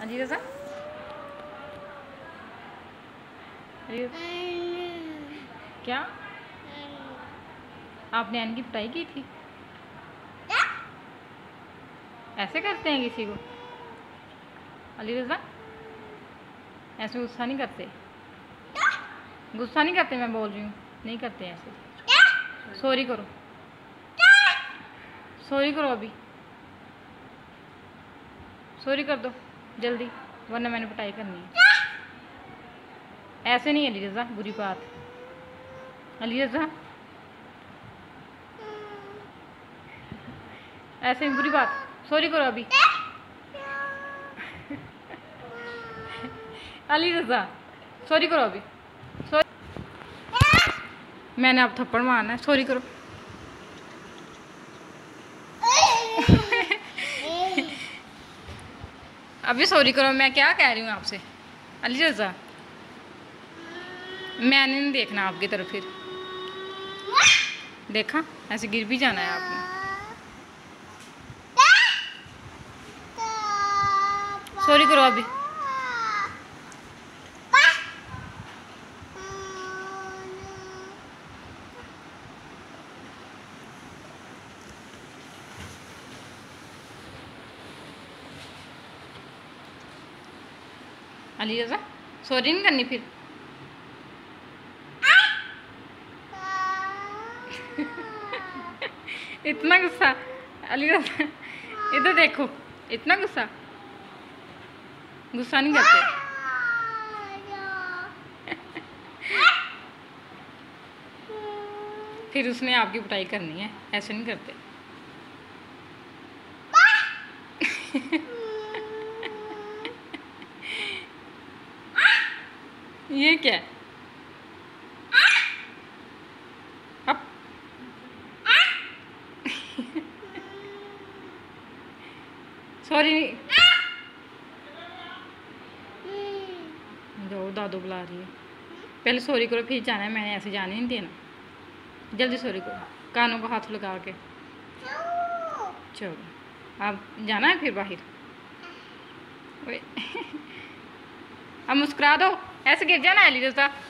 अली रजा क्या आपने अन की पिटाई की थी? ऐसे करते हैं किसी को अली रजा? ऐसे गुस्सा नहीं करते, गुस्सा नहीं करते, मैं बोल रही हूँ नहीं करते ऐसे। सॉरी करो, सॉरी करो, अभी सॉरी कर दो जल्दी, वरना मैंने पिटाई करनी है। ऐसे नहीं अली रजा, बुरी बात अली रजा, ऐसे नहीं, बुरी बात। सॉरी करो अभी अली रजा, सॉरी करो अभी। सॉरी, मैंने आप थप्पड़ मारना है, सॉरी करो अभी, सॉरी करो। मैं क्या कह रही हूँ आपसे अली रजा, मैंने नहीं देखना आपकी तरफ, फिर देखा ऐसे गिर भी जाना है आपने। सॉरी करो अभी, अली रजा सॉरी नहीं करनी फिर इतना गुस्सा अली रजा, इधर देखो, इतना गुस्सा, गुस्सा नहीं करते फिर उसने आपकी पिटाई करनी है, ऐसे नहीं करते ये क्या है? अब सॉरी दो, दादू बुला रही है, पहले सॉरी करो फिर जाना है, मैंने ऐसे जाने नहीं देना, जल्दी सॉरी करो, कानों को हाथ लगा के। चलो आप जाना है फिर बाहर, अब मुस्कुरा दो, ऐसे गिर जाना है अली रजा।